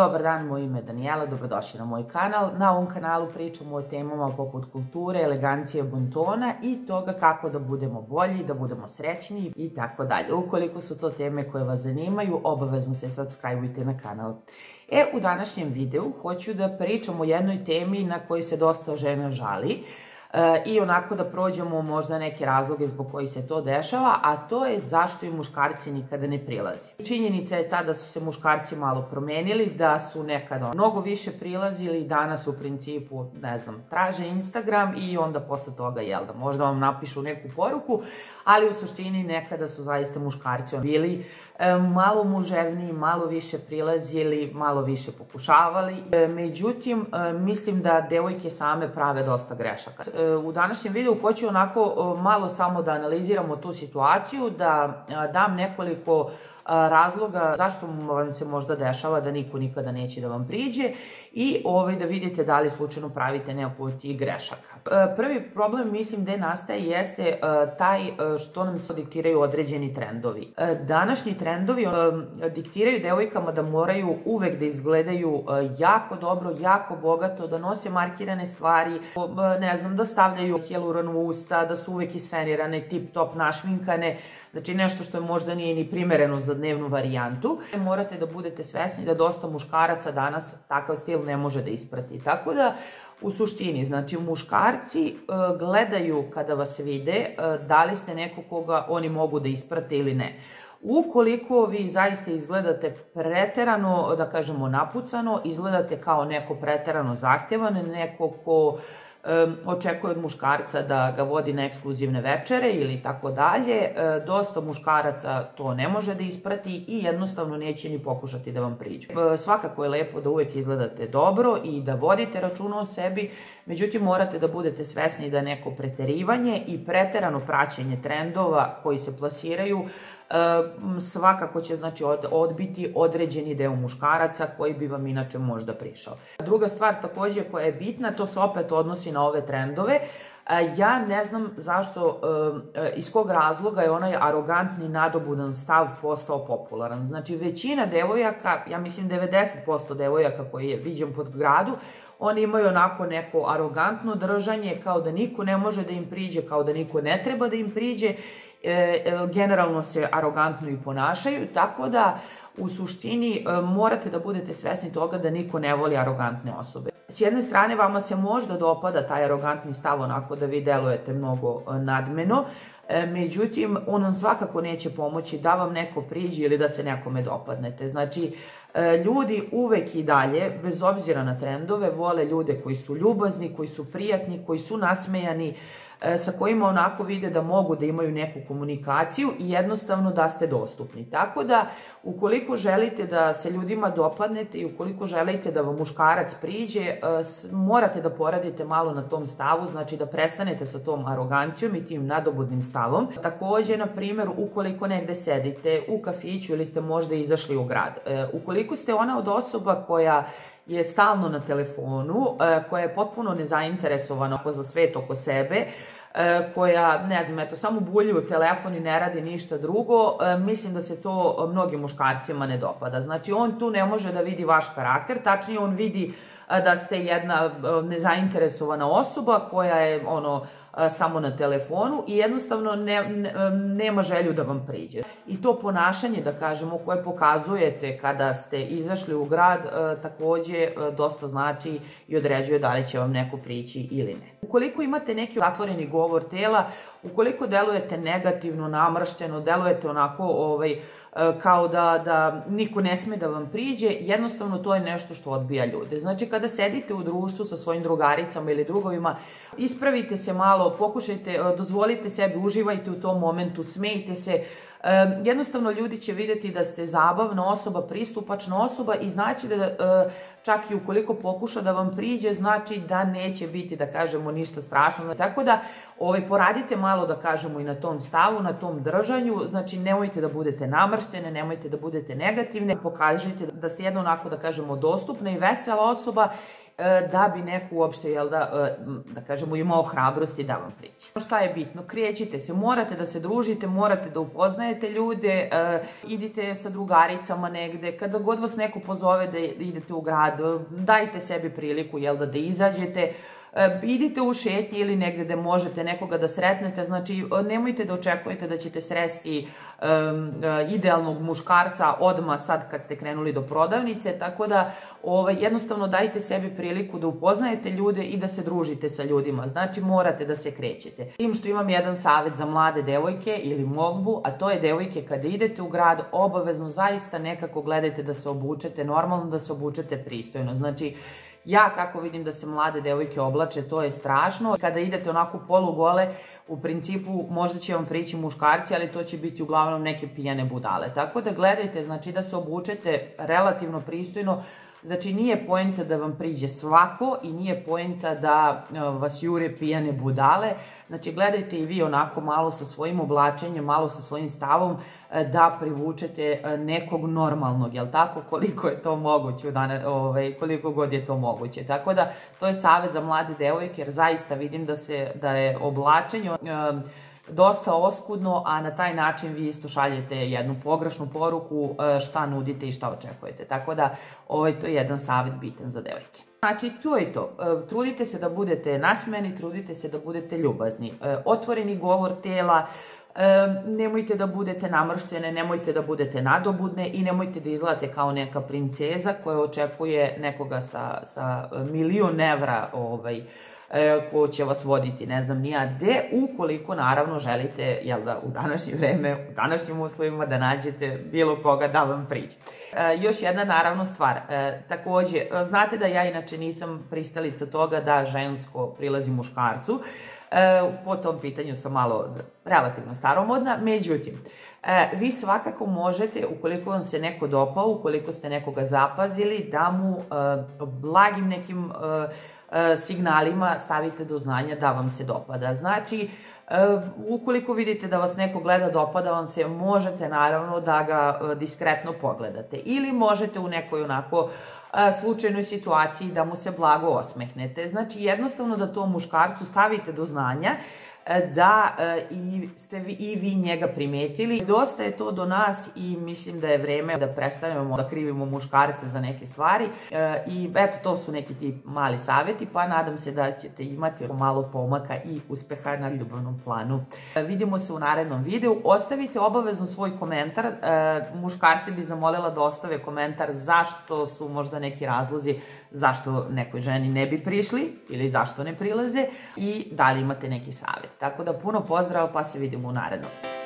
Dobar dan, moje ime je Danijela, dobrodošli na moj kanal. Na ovom kanalu pričamo o temama poput kulture, elegancije, bontona i toga kako da budemo bolji, da budemo srećni i tako dalje. Ukoliko su to teme koje vas zanimaju, obavezno se subscribe-ujte na kanal. U današnjem videu hoću da pričam o jednoj temi na kojoj se dosta žena žali i onako da prođemo možda neke razloge zbog koji se to dešava, a to je zašto i muškarci nikada ne prilazi. Činjenica je ta da su se muškarci malo promenili, da su nekada mnogo više prilazili, danas u principu, ne znam, traže Instagram i onda posle toga, jel da, možda vam napišu neku poruku, ali u suštini nekada su zaista muškarci bili malo muževniji, malo više prilazili, malo više pokušavali. Međutim, mislim da devojke same prave dosta grešaka. U današnjem videu hoću onako malo samo da analiziramo tu situaciju, da dam nekoliko razloga zašto vam se možda dešava da niko nikada neće da vam priđe i da vidite da li slučajno pravite neku od tih grešaka. Prvi problem, mislim, da nastaje jeste taj što nam se diktiraju određeni trendovi. Današnji trendovi diktiraju devojkama da moraju uvek da izgledaju jako dobro, jako bogato, da nose markirane stvari, ne znam, da stavljaju hijaluron u usta, da su uvek isfenirane, tip top, našminkane, znači nešto što možda nije ni primereno za dnevnu varijantu. Morate da budete svesni da dosta muškaraca danas takav stil ne može da isprati. Tako da, u suštini, znači muškarci gledaju kada vas vide da li ste neko koga oni mogu da isprate ili ne. Ukoliko vi zaista izgledate preterano, da kažemo napucano, izgledate kao neko preterano zahtevan, neko ko očekuje od muškarca da ga vodi na ekskluzivne večere ili tako dalje, dosta muškaraca to ne može da isprati i jednostavno neće ni pokušati da vam priđu. Svakako je lepo da uvek izgledate dobro i da vodite računa o sebi, međutim morate da budete svesni da neko preterivanje i preterano praćenje trendova koji se plasiraju svakako će odbiti određeni deo muškaraca koji bi vam inače možda prišao. Druga stvar takođe koja je bitna, to se opet odnosi na ove trendove. Ja ne znam zašto, iz kog razloga je onaj arogantni, nadobudan stav postao popularan. Znači većina devojaka, ja mislim 90% devojaka koji je viđen po gradu, oni imaju onako neko arogantno držanje, kao da niko ne može da im priđe, kao da niko ne treba da im priđe, generalno se arogantno i ponašaju, tako da u suštini morate da budete svesni toga da niko ne voli arogantne osobe. S jedne strane vama se možda dopada taj arogantni stav, onako da vi delujete mnogo nadmeno, međutim on vam svakako neće pomoći da vam neko priđe ili da se nekome dopadnete. Znači ljudi uvek i dalje, bez obzira na trendove, vole ljude koji su ljubazni, koji su prijatni, koji su nasmejani, sa kojima onako vide da mogu da imaju neku komunikaciju i jednostavno da ste dostupni. Tako da, ukoliko želite da se ljudima dopadnete i ukoliko želite da vam muškarac priđe, morate da poradite malo na tom stavu, znači da prestanete sa tom arogancijom i tim nadobudnim stavom. Takođe, na primjer, ukoliko negde sedite u kafiću ili ste možda izašli u grad, ukoliko ste ona od osoba koja je stalno na telefonu, koja je potpuno nezainteresovana za svet oko sebe, koja, ne znam, eto, samo bulji u telefon i ne radi ništa drugo, mislim da se to mnogim muškarcima ne dopada. Znači, on tu ne može da vidi vaš karakter, tačnije on vidi da ste jedna nezainteresovana osoba koja je, ono, samo na telefonu i jednostavno nema želju da vam priđe. I to ponašanje, da kažemo, koje pokazujete kada ste izašli u grad, takođe dosta znači i određuje da li će vam neko prići ili ne. Ukoliko imate neki zatvoreni govor tela, ukoliko delujete negativno, namršteno, delujete onako kao da niko ne sme da vam priđe, jednostavno to je nešto što odbija ljude. Znači kada sedite u društvu sa svojim drugaricama ili drugovima, ispravite se malo, pokušajte, dozvolite sebi, uživajte u tom momentu, smejte se. Jednostavno ljudi će vidjeti da ste zabavna osoba, pristupačna osoba i znači da čak i ukoliko pokuša da vam priđe, znači da neće biti, da kažemo, ništa strašno. Tako da poradite malo, da kažemo, i na tom stavu, na tom držanju, znači nemojte da budete namrštene, nemojte da budete negativne, pokažite da ste jedno onako, da kažemo, dostupna i vesela osoba da bi neko uopšte, jel da, da kažemo, imao hrabrosti da vam priđe. Šta je bitno? Krećite se, morate da se družite, morate da upoznajete ljude, idite sa drugaricama negde, kada god vas neko pozove da idete u grad, dajte sebi priliku, jel da, da izađete, idite u šetnje ili negde gde možete nekoga da sretnete, znači nemojte da očekujete da ćete sresti idealnog muškarca odmah sad kad ste krenuli do prodavnice, tako da jednostavno dajte sebi priliku da upoznajete ljude i da se družite sa ljudima, znači morate da se krećete. Tim što imam jedan savjet za mlade devojke ili molbu, a to je devojke kada idete u grad obavezno zaista nekako gledajte da se obučete normalno, da se obučete pristojno, znači ja kako vidim da se mlade devojke oblače, to je strašno. Kada idete onako polugole, u principu možda će vam prići muškarci, ali to će biti uglavnom neke pijane budale. Tako da gledajte, znači da se obučete relativno pristojno, znači nije poenta da vam priđe svako i nije poenta da vas jure pijane budale, znači gledajte i vi onako malo sa svojim oblačenjem, malo sa svojim stavom da privučete nekog normalnog, jel tako, koliko je to moguće, koliko god je to moguće. Tako da to je savjet za mlade devojke jer zaista vidim da je oblačenje dosta oskudno, a na taj način vi isto šaljete jednu pogrešnu poruku šta nudite i šta očekujete. Tako da to je jedan savjet bitan za devojke. Znači, to je to. Trudite se da budete nasmejani, trudite se da budete ljubazni. Otvoreni govor tela, nemojte da budete namrštene, nemojte da budete nadobudne i nemojte da izgledate kao neka princeza koja očekuje nekoga sa milion evra ko će vas voditi, ne znam ni ja gde, ukoliko naravno želite, jel da, u današnje vreme, u današnjim uslovima da nađete bilo koga da vam priđe. Još jedna naravno stvar, takođe, znate da ja inače nisam pristalica toga da žensko prilazi muškarcu, po tom pitanju sam malo relativno staromodna, međutim, vi svakako možete, ukoliko vam se neko dopao, ukoliko ste nekoga zapazili, da mu blagim nekim signalima stavite do znanja da vam se dopada. Znači, ukoliko vidite da vas neko gleda, dopada vam se, možete naravno da ga diskretno pogledate ili možete u nekoj onako slučajnoj situaciji da mu se blago osmehnete. Znači, jednostavno da to muškarcu stavite do znanja da ste i vi njega primetili. Dosta je to do nas i mislim da je vreme da prestanemo da krivimo muškarce za neke stvari i eto, to su neki ti mali savjeti, pa nadam se da ćete imati malo pomaka i uspeha na ljubavnom planu. Vidimo se u narednom videu, ostavite obavezno svoj komentar, muškarci bi zamolila da ostave komentar zašto su možda neki razlozi zašto nekoj ženi ne bi prišli ili zašto ne prilaze i da li imate neki savjet. Tako da puno pozdrava, pa se vidimo u narednom.